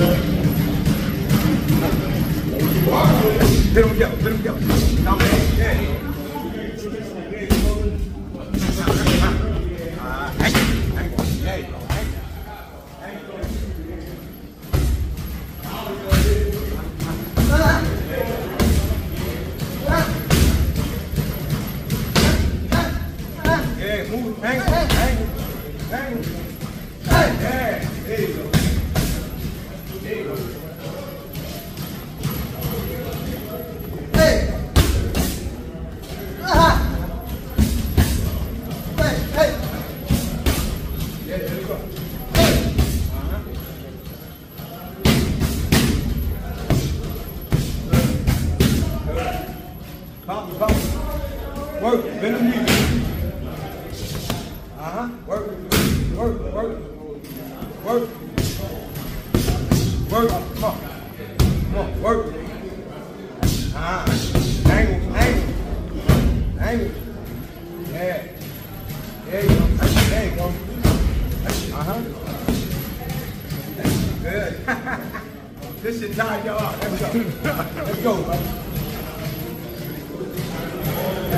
Let him go, let him go. Now, man, work, bend them knees. Work, work, work, work, work. Come on, come on, work. Angle, angle, angle. Yeah, there you go, there you go. Good. This should die y'all out. Let's go. Let's go, bro.